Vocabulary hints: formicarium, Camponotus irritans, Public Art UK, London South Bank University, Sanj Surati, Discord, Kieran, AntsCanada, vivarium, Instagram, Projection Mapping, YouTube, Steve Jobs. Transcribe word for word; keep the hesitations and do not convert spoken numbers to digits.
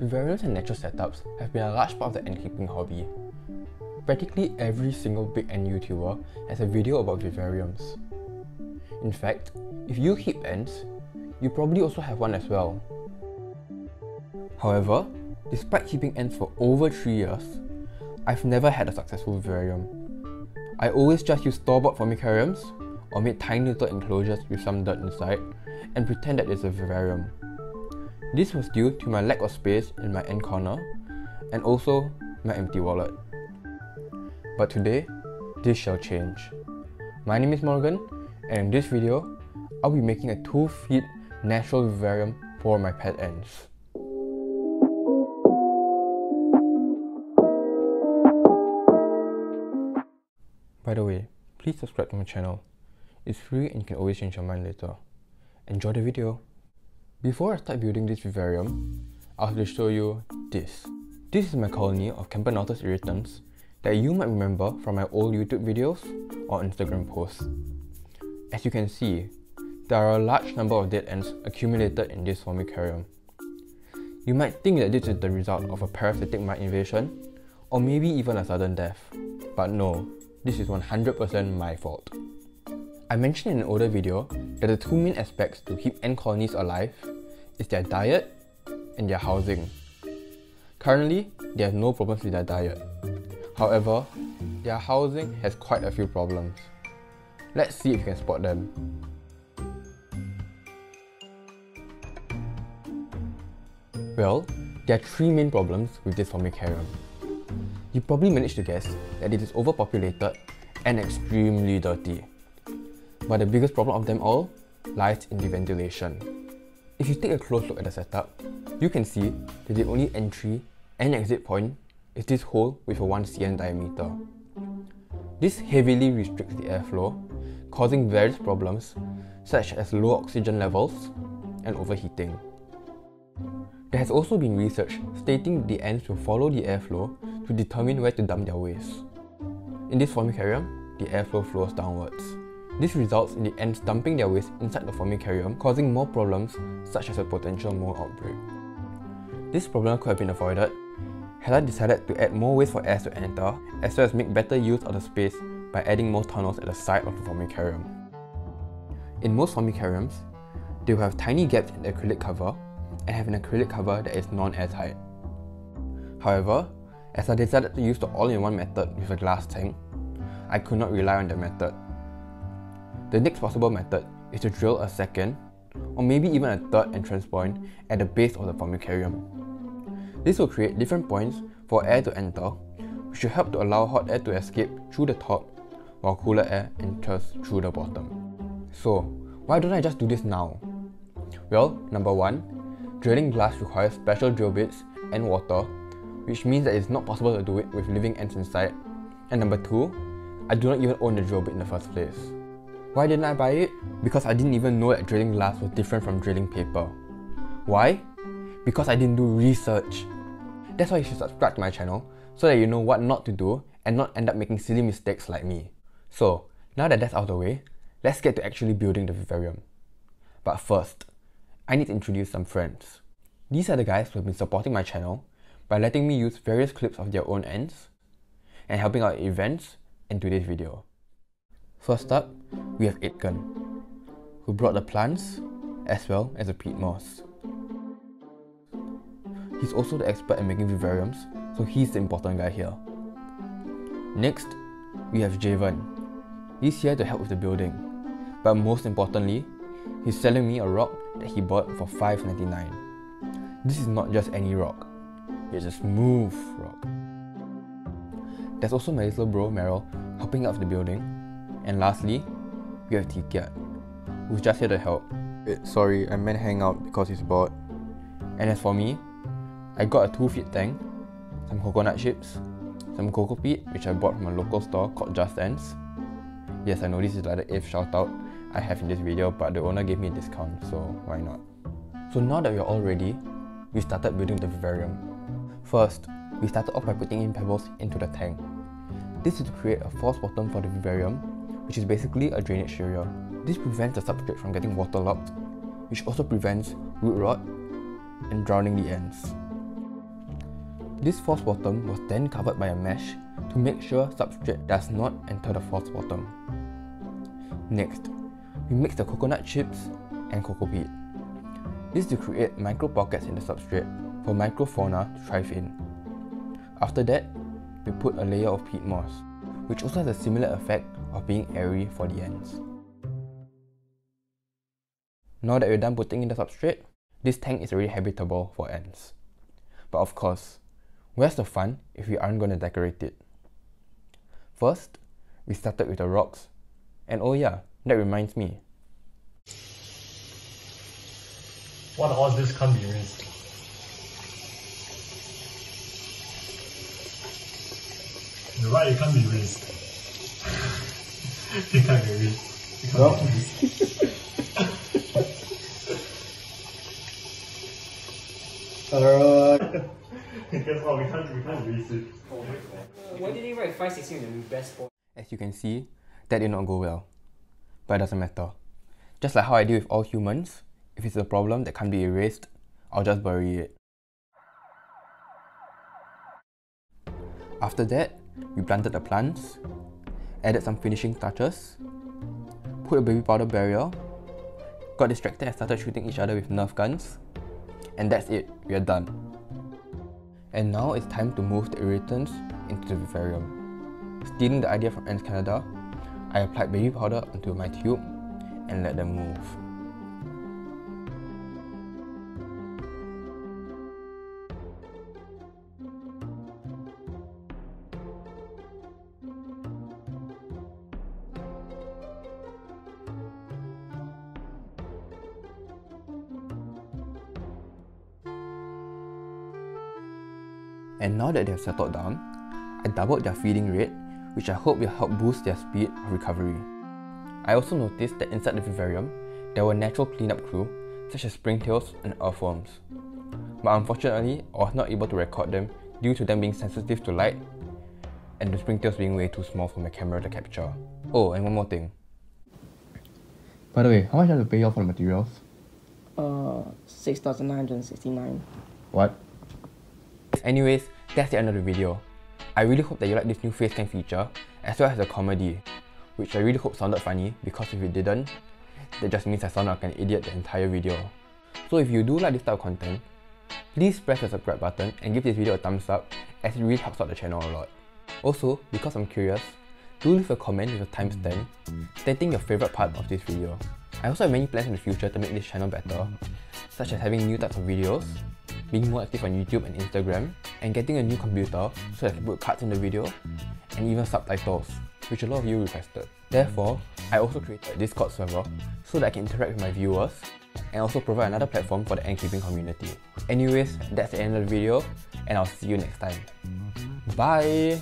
Vivariums and natural setups have been a large part of the ant-keeping hobby. Practically every single big ant YouTuber has a video about vivariums. In fact, if you keep ants, you probably also have one as well. However, despite keeping ants for over three years, I've never had a successful vivarium. I always just use store-bought formicariums or made tiny little enclosures with some dirt inside and pretend that it's a vivarium. This was due to my lack of space in my ant corner and also my empty wallet. But today, this shall change. My name is Morgan, and in this video, I'll be making a two feet natural vivarium for my pet ants. By the way, please subscribe to my channel. It's free and you can always change your mind later. Enjoy the video! Before I start building this vivarium, I have to show you this. This is my colony of Camponotus irritans that you might remember from my old YouTube videos or Instagram posts. As you can see, there are a large number of dead ants accumulated in this formicarium. You might think that this is the result of a parasitic mite invasion or maybe even a sudden death, but no, this is one hundred percent my fault. I mentioned in an older video that the two main aspects to keep ant colonies alive is their diet and their housing. Currently, they have no problems with their diet. However, their housing has quite a few problems. Let's see if you can spot them. Well, there are three main problems with this formicarium. You probably managed to guess that it is overpopulated and extremely dirty. But the biggest problem of them all lies in the ventilation. If you take a close look at the setup, you can see that the only entry and exit point is this hole with a one centimeter diameter. This heavily restricts the airflow, causing various problems such as low oxygen levels and overheating. There has also been research stating that the ants will follow the airflow to determine where to dump their waste. In this formicarium, the airflow flows downwards. This results in the ants dumping their waste inside the formicarium, causing more problems such as a potential mold outbreak. This problem could have been avoided had I decided to add more ways for ants to enter, as well as make better use of the space by adding more tunnels at the side of the formicarium. In most formicariums, they will have tiny gaps in the acrylic cover and have an acrylic cover that is non-airtight. However, as I decided to use the all-in-one method with a glass tank, I could not rely on that method. The next possible method is to drill a second or maybe even a third entrance point at the base of the formicarium. This will create different points for air to enter, which should help to allow hot air to escape through the top while cooler air enters through the bottom. So, why don't I just do this now? Well, number one, drilling glass requires special drill bits and water, which means that it's not possible to do it with living ants inside. And number two, I do not even own the drill bit in the first place. Why didn't I buy it? Because I didn't even know that drilling glass was different from drilling paper. Why? Because I didn't do research. That's why you should subscribe to my channel so that you know what not to do and not end up making silly mistakes like me. So, now that that's out of the way, let's get to actually building the vivarium. But first, I need to introduce some friends. These are the guys who have been supporting my channel by letting me use various clips of their own ants and helping out events and today's video. First up, we have Aitken, who brought the plants as well as the peat moss. He's also the expert at making vivariums, so he's the important guy here. Next, we have Javen. He's here to help with the building, but most importantly, he's selling me a rock that he bought for five ninety-nine. This is not just any rock, it's a smooth rock. There's also my little bro Meryl helping out with the building. And lastly, we have Tikiat, who's just here to help. It, sorry, I meant hang out because he's bored. And as for me, I got a two feet tank, some coconut chips, some coco peat which I bought from a local store called Just Ants. Yes, I know this is like the eighth shoutout I have in this video, but the owner gave me a discount, so why not? So now that we're all ready, we started building the vivarium. First, we started off by putting in pebbles into the tank. This is to create a false bottom for the vivarium, which is basically a drainage area. This prevents the substrate from getting waterlogged, which also prevents root rot and drowning the ants. This false bottom was then covered by a mesh to make sure substrate does not enter the false bottom. Next, we mix the coconut chips and cocoa peat. This to create micro pockets in the substrate for microfauna to thrive in. After that, we put a layer of peat moss, which also has a similar effect of being airy for the ants. Now that we're done putting in the substrate, this tank is already habitable for ants. But of course, where's the fun if we aren't going to decorate it? First, we started with the rocks, and oh yeah, that reminds me. What all this can't be rinsed? You're right, it can't be rinsed. It can't be rinsed. It can't well. be rinsed. Alright. Guess what, we can't, we can't rinse it. Oh my god. Why did they write five sixteen in the best spot? As you can see, that did not go well. But it doesn't matter. Just like how I deal with all humans, if it's a problem that can't be erased, I'll just bury it. After that, we planted the plants, added some finishing touches, put a baby powder barrier, got distracted and started shooting each other with Nerf guns, and that's it, we are done. And now it's time to move the irritants into the vivarium. Stealing the idea from AntsCanada, I applied baby powder onto my tube and let them move. And now that they have settled down, I doubled their feeding rate, which I hope will help boost their speed of recovery. I also noticed that inside the vivarium, there were natural cleanup crew such as springtails and earthworms. But unfortunately, I was not able to record them due to them being sensitive to light and the springtails being way too small for my camera to capture. Oh, and one more thing. By the way, how much did you pay off for the materials? Uh, six thousand nine hundred sixty-nine. What? Anyways, that's the end of the video. I really hope that you like this new face cam feature, as well as the comedy, which I really hope sounded funny, because if it didn't, that just means I sound like an idiot the entire video. So if you do like this type of content, please press the subscribe button and give this video a thumbs up, as it really helps out the channel a lot. Also, because I'm curious, do leave a comment with a timestamp stating your favourite part of this video. I also have many plans in the future to make this channel better, such as having new types of videos, being more active on YouTube and Instagram, and getting a new computer so that I can put cards in the video, and even subtitles, which a lot of you requested. Therefore, I also created a Discord server so that I can interact with my viewers, and also provide another platform for the ant-keeping community. Anyways, that's the end of the video, and I'll see you next time. Bye!